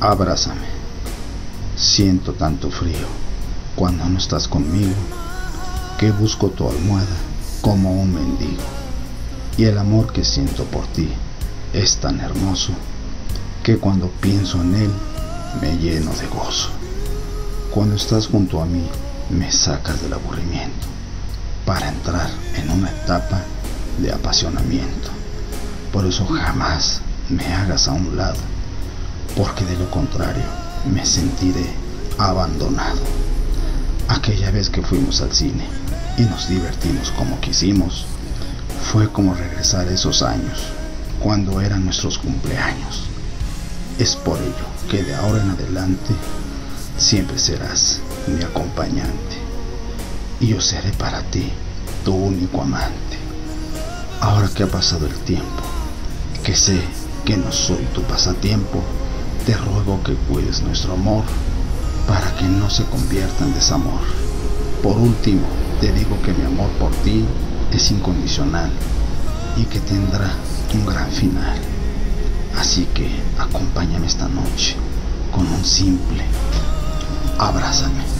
Abrázame. Siento tanto frío cuando no estás conmigo, que busco tu almohada como un mendigo. Y el amor que siento por ti es tan hermoso, que cuando pienso en él me lleno de gozo. Cuando estás junto a mí me sacas del aburrimiento para entrar en una etapa de apasionamiento. Por eso jamás me hagas a un lado, porque de lo contrario me sentiré abandonado. Aquella vez que fuimos al cine y nos divertimos como quisimos, fue como regresar a esos años cuando eran nuestros cumpleaños. Es por ello que de ahora en adelante siempre serás mi acompañante y yo seré para ti tu único amante. Ahora que ha pasado el tiempo, que sé que no soy tu pasatiempo, te ruego que cuides nuestro amor para que no se convierta en desamor. Por último, te digo que mi amor por ti es incondicional y que tendrá un gran final. Así que acompáñame esta noche con un simple abrázame.